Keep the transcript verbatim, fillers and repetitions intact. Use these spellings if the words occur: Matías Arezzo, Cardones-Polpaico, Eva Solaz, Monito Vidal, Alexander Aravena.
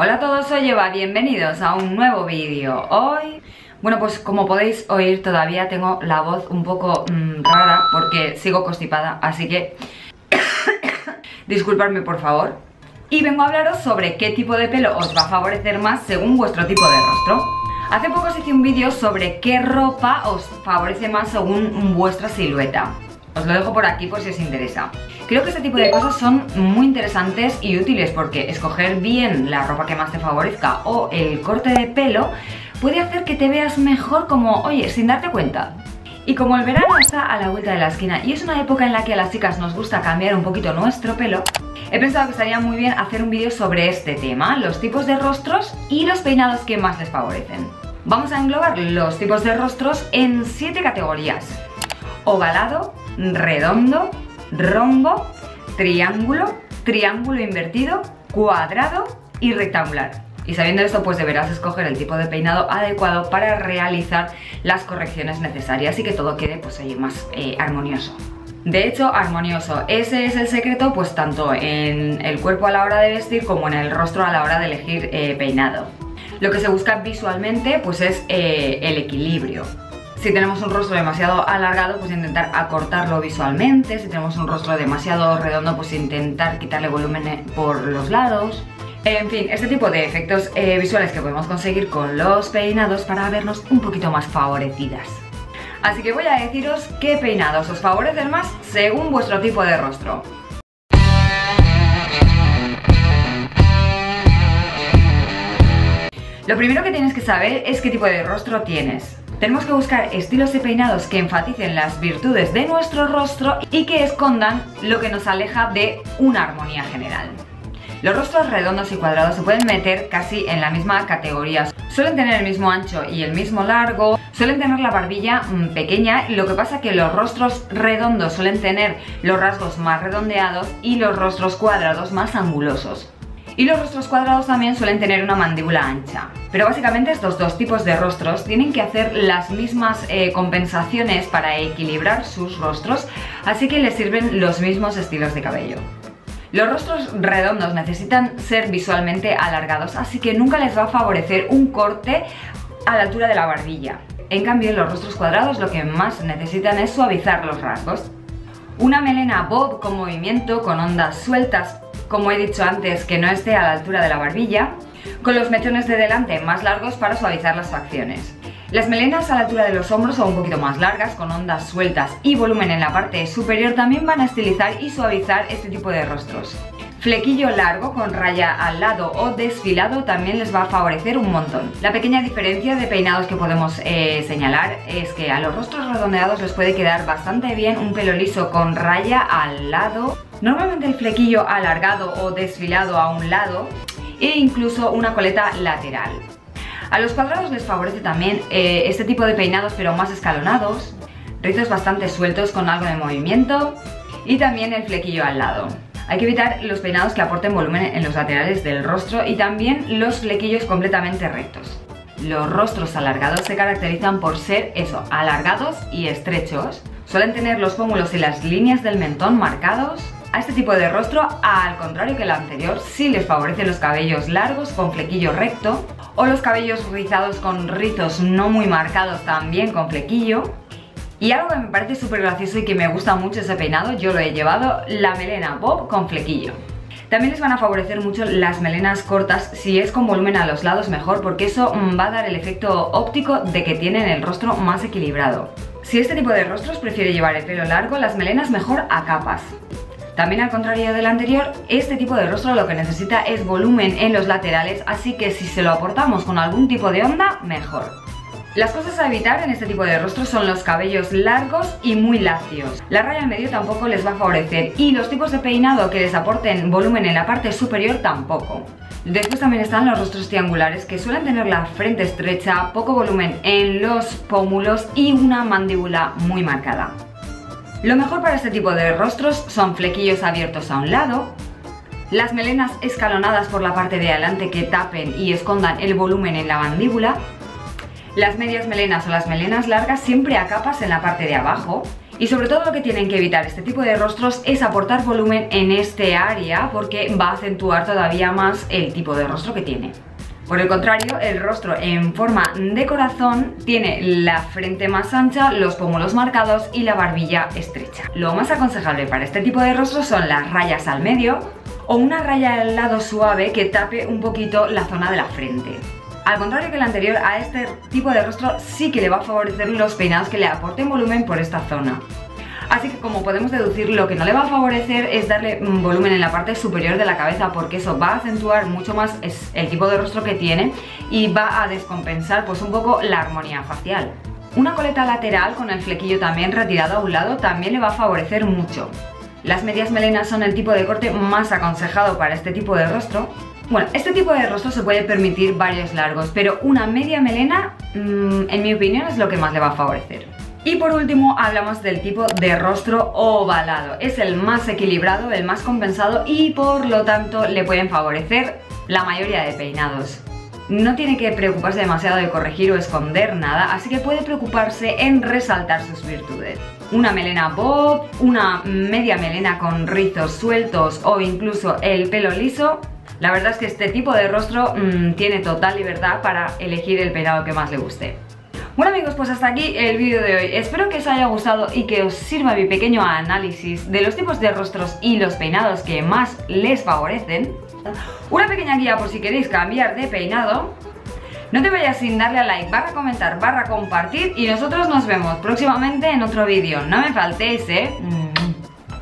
Hola a todos, soy Eva, bienvenidos a un nuevo vídeo. Hoy, bueno, pues como podéis oír todavía tengo la voz un poco mmm, rara porque sigo constipada, así que disculpadme por favor. Y vengo a hablaros sobre qué tipo de pelo os va a favorecer más según vuestro tipo de rostro. Hace poco os hice un vídeo sobre qué ropa os favorece más según vuestra silueta. Os lo dejo por aquí por si os interesa. Creo que este tipo de cosas son muy interesantes y útiles porque escoger bien la ropa que más te favorezca o el corte de pelo puede hacer que te veas mejor como, oye, sin darte cuenta. Y como el verano está a la vuelta de la esquina y es una época en la que a las chicas nos gusta cambiar un poquito nuestro pelo, he pensado que estaría muy bien hacer un vídeo sobre este tema, los tipos de rostros y los peinados que más les favorecen. Vamos a englobar los tipos de rostros en siete categorías: ovalado, redondo, rombo, triángulo, triángulo invertido, cuadrado y rectangular. Y sabiendo esto, pues deberás escoger el tipo de peinado adecuado para realizar las correcciones necesarias y que todo quede, pues ahí más eh, armonioso. De hecho, armonioso, ese es el secreto, pues tanto en el cuerpo a la hora de vestir como en el rostro a la hora de elegir eh, peinado. Lo que se busca visualmente, pues es eh, el equilibrio. Si tenemos un rostro demasiado alargado, pues intentar acortarlo visualmente. Si tenemos un rostro demasiado redondo, pues intentar quitarle volumen por los lados. En fin, este tipo de efectos eh, visuales que podemos conseguir con los peinados para vernos un poquito más favorecidas. Así que voy a deciros qué peinados os favorecen más según vuestro tipo de rostro. Lo primero que tienes que saber es qué tipo de rostro tienes. Tenemos que buscar estilos y peinados que enfaticen las virtudes de nuestro rostro y que escondan lo que nos aleja de una armonía general. Los rostros redondos y cuadrados se pueden meter casi en la misma categoría. Suelen tener el mismo ancho y el mismo largo, suelen tener la barbilla pequeña, lo que pasa que los rostros redondos suelen tener los rasgos más redondeados y los rostros cuadrados más angulosos. Y los rostros cuadrados también suelen tener una mandíbula ancha. Pero básicamente estos dos tipos de rostros tienen que hacer las mismas eh, compensaciones para equilibrar sus rostros, así que les sirven los mismos estilos de cabello. Los rostros redondos necesitan ser visualmente alargados, así que nunca les va a favorecer un corte a la altura de la barbilla. En cambio, los rostros cuadrados lo que más necesitan es suavizar los rasgos. Una melena bob con movimiento, con ondas sueltas, como he dicho antes, que no esté a la altura de la barbilla, con los mechones de delante más largos para suavizar las facciones. Las melenas a la altura de los hombros o un poquito más largas, con ondas sueltas y volumen en la parte superior, también van a estilizar y suavizar este tipo de rostros. Flequillo largo con raya al lado o desfilado también les va a favorecer un montón. La pequeña diferencia de peinados que podemos eh, señalar es que a los rostros redondeados les puede quedar bastante bien un pelo liso con raya al lado, normalmente el flequillo alargado o desfilado a un lado e incluso una coleta lateral. A los cuadrados les favorece también eh, este tipo de peinados, pero más escalonados, rizos bastante sueltos con algo de movimiento y también el flequillo al lado. Hay que evitar los peinados que aporten volumen en los laterales del rostro y también los flequillos completamente rectos. Los rostros alargados se caracterizan por ser eso, alargados y estrechos. Suelen tener los pómulos y las líneas del mentón marcados. A este tipo de rostro, al contrario que el anterior, sí les favorecen los cabellos largos con flequillo recto o los cabellos rizados con rizos no muy marcados también con flequillo. Y algo que me parece súper gracioso y que me gusta mucho ese peinado, yo lo he llevado, la melena bob con flequillo. También les van a favorecer mucho las melenas cortas, si es con volumen a los lados mejor, porque eso va a dar el efecto óptico de que tienen el rostro más equilibrado. Si este tipo de rostros prefiere llevar el pelo largo, las melenas mejor a capas. También, al contrario del anterior, este tipo de rostro lo que necesita es volumen en los laterales, así que si se lo aportamos con algún tipo de onda, mejor. Las cosas a evitar en este tipo de rostros son los cabellos largos y muy lacios. La raya en medio tampoco les va a favorecer y los tipos de peinado que les aporten volumen en la parte superior tampoco. Después también están los rostros triangulares, que suelen tener la frente estrecha, poco volumen en los pómulos y una mandíbula muy marcada. Lo mejor para este tipo de rostros son flequillos abiertos a un lado, las melenas escalonadas por la parte de adelante que tapen y escondan el volumen en la mandíbula, las medias melenas o las melenas largas siempre a capas en la parte de abajo Y sobre todo lo que tienen que evitar este tipo de rostros es aportar volumen en este área, porque va a acentuar todavía más el tipo de rostro que tiene. Por el contrario, el rostro en forma de corazón tiene la frente más ancha, los pómulos marcados y la barbilla estrecha. Lo más aconsejable para este tipo de rostro son las rayas al medio o una raya al lado suave que tape un poquito la zona de la frente. Al contrario que el anterior, a este tipo de rostro sí que le va a favorecer los peinados que le aporten volumen por esta zona. Así que, como podemos deducir, lo que no le va a favorecer es darle volumen en la parte superior de la cabeza, porque eso va a acentuar mucho más el tipo de rostro que tiene y va a descompensar pues un poco la armonía facial. Una coleta lateral con el flequillo también retirado a un lado también le va a favorecer mucho. Las medias melenas son el tipo de corte más aconsejado para este tipo de rostro. Bueno, este tipo de rostro se puede permitir varios largos, pero una media melena, mmm, en mi opinión, es lo que más le va a favorecer. Y por último hablamos del tipo de rostro ovalado. Es el más equilibrado, el más compensado y por lo tanto le pueden favorecer la mayoría de peinados. No tiene que preocuparse demasiado de corregir o esconder nada, así que puede preocuparse en resaltar sus virtudes. Una melena bob, una media melena con rizos sueltos o incluso el pelo liso. La verdad es que este tipo de rostro mmm, tiene total libertad para elegir el peinado que más le guste. Bueno amigos, pues hasta aquí el vídeo de hoy. Espero que os haya gustado y que os sirva mi pequeño análisis de los tipos de rostros y los peinados que más les favorecen. Una pequeña guía por si queréis cambiar de peinado. No te vayas sin darle a like, barra comentar, barra compartir, y nosotros nos vemos próximamente en otro vídeo. No me faltéis, ¿eh?